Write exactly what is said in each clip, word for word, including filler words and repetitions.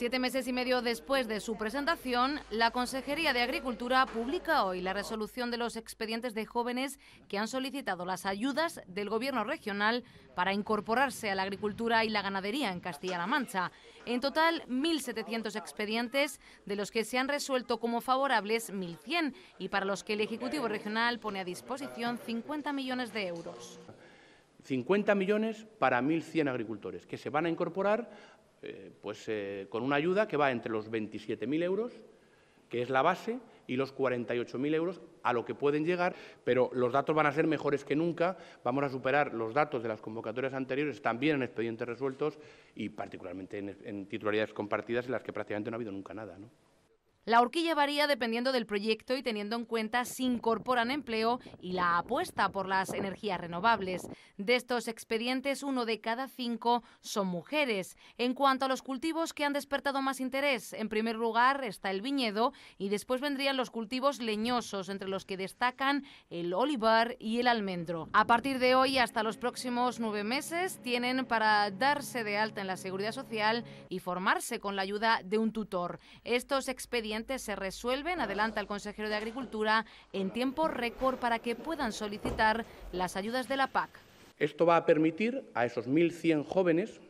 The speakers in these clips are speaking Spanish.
Siete meses y medio después de su presentación, la Consejería de Agricultura publica hoy la resolución de los expedientes de jóvenes que han solicitado las ayudas del Gobierno regional para incorporarse a la agricultura y la ganadería en Castilla-La Mancha. En total, mil setecientos expedientes, de los que se han resuelto como favorables mil cien y para los que el Ejecutivo Regional pone a disposición cincuenta millones de euros. cincuenta millones para mil cien agricultores que se van a incorporar. Eh, pues eh, con una ayuda que va entre los veintisiete mil euros, que es la base, y los cuarenta y ocho mil euros a lo que pueden llegar, pero los datos van a ser mejores que nunca, vamos a superar los datos de las convocatorias anteriores, también en expedientes resueltos y particularmente en, en titularidades compartidas en las que prácticamente no ha habido nunca nada, ¿no? La horquilla varía dependiendo del proyecto y teniendo en cuenta si incorporan empleo y la apuesta por las energías renovables. De estos expedientes, uno de cada cinco son mujeres. En cuanto a los cultivos que han despertado más interés, en primer lugar está el viñedo y después vendrían los cultivos leñosos, entre los que destacan el olivar y el almendro. A partir de hoy hasta los próximos nueve meses tienen para darse de alta en la Seguridad Social y formarse con la ayuda de un tutor. Estos expedientes se resuelven, adelanta el consejero de Agricultura, en tiempo récord para que puedan solicitar las ayudas de la P A C. Esto va a permitir a esos mil cien jóvenes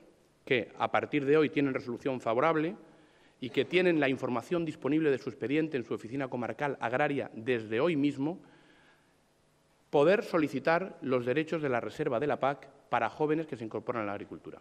que a partir de hoy tienen resolución favorable y que tienen la información disponible de su expediente en su oficina comarcal agraria desde hoy mismo, poder solicitar los derechos de la reserva de la P A C para jóvenes que se incorporan a la agricultura.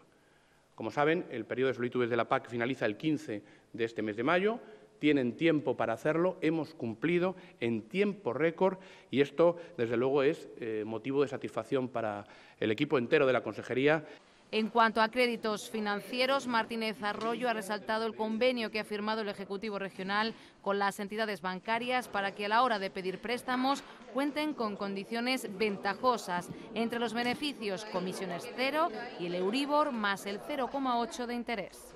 Como saben, el periodo de solicitudes de la P A C finaliza el quince de este mes de mayo. Tienen tiempo para hacerlo, hemos cumplido en tiempo récord y esto, desde luego, es eh, motivo de satisfacción para el equipo entero de la Consejería. En cuanto a créditos financieros, Martínez Arroyo ha resaltado el convenio que ha firmado el Ejecutivo Regional con las entidades bancarias para que a la hora de pedir préstamos cuenten con condiciones ventajosas, entre los beneficios comisiones cero y el Euribor más el cero coma ocho de interés.